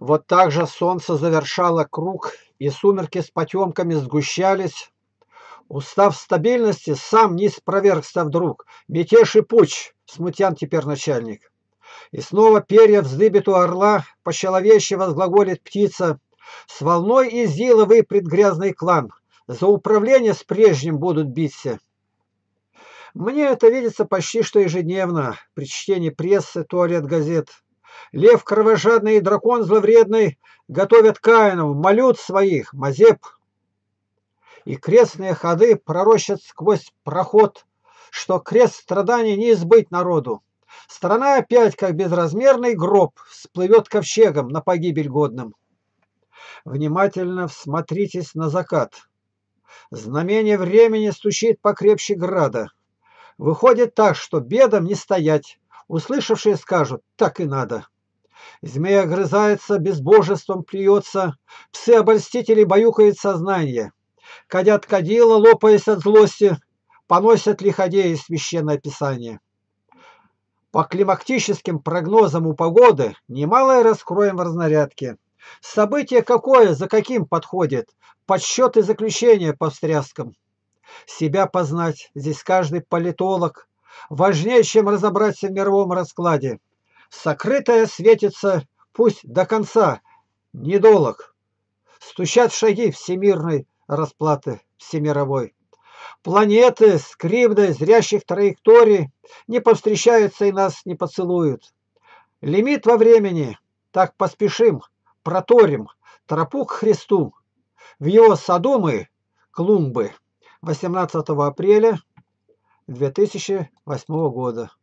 Вот так же солнце завершало круг, и сумерки с потемками сгущались. Устав стабильности, сам не спровергся вдруг. Мятеж и путь, смутян теперь начальник. И снова перья вздыбит у орла, по-человечьи возглаголит птица. С волной изила выпрет грязный клан, за управление с прежним будут биться. Мне это видится почти что ежедневно, при чтении прессы, туалет газет. Лев кровожадный и дракон зловредный готовят Каинов, молют своих, Мазеп. И крестные ходы пророщат сквозь проход, что крест страданий не избыть народу. Страна опять, как безразмерный гроб, всплывет ковчегом на погибель годным. Внимательно всмотритесь на закат. Знамение времени стучит покрепче града. Выходит так, что бедам не стоять. Услышавшие скажут, так и надо. Змея грызается, безбожеством плюется. Псы-обольстители баюкают сознание. Кадят кадила, лопаясь от злости. Поносят лиходеи священное писание. По климактическим прогнозам у погоды немалое раскроем в разнарядке. Событие какое, за каким подходит, подсчеты заключения по встряскам. Себя познать здесь каждый политолог важнее, чем разобраться в мировом раскладе. Сокрытое светится, пусть до конца, недолог. Стучат шаги всемирной расплаты, всемировой. Планеты с кривдой зрящих траекторий не повстречаются и нас не поцелуют. Лимит во времени, так поспешим, проторим тропу к Христу. В его саду мы, клумбы, 18 апреля 2008 года.